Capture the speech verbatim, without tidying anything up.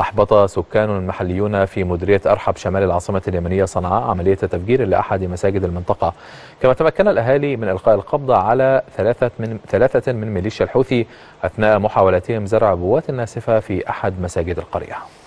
أحبط سكان محليون في مديرية أرحب شمال العاصمة اليمنية صنعاء عملية تفجير لأحد مساجد المنطقة، كما تمكن الأهالي من إلقاء القبض على ثلاثة من ثلاثة من ميليشيا الحوثي أثناء محاولتهم زرع بوات ناسفة في أحد مساجد القرية.